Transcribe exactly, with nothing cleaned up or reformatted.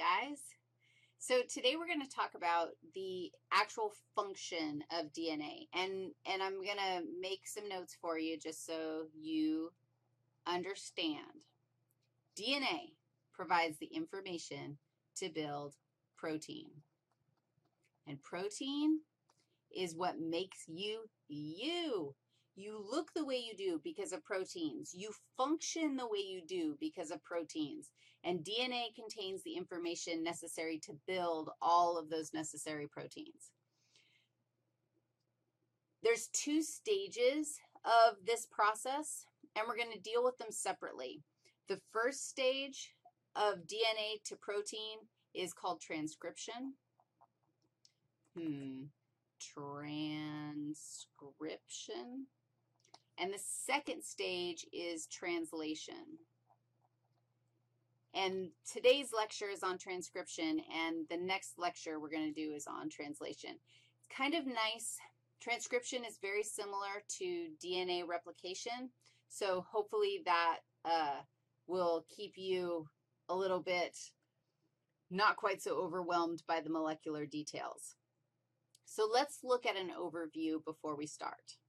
Hi guys. So today we're going to talk about the actual function of D N A. And, and I'm going to make some notes for you just so you understand. D N A provides the information to build protein. And protein is what makes you you. You look the way you do because of proteins. You function the way you do because of proteins. And D N A contains the information necessary to build all of those necessary proteins. There's two stages of this process, and we're going to deal with them separately. The first stage of D N A to protein is called transcription. Hmm, transcription. And the second stage is translation. And today's lecture is on transcription, and the next lecture we're going to do is on translation. It's kind of nice. Transcription is very similar to D N A replication, so hopefully that uh, will keep you a little bit not quite so overwhelmed by the molecular details. So let's look at an overview before we start.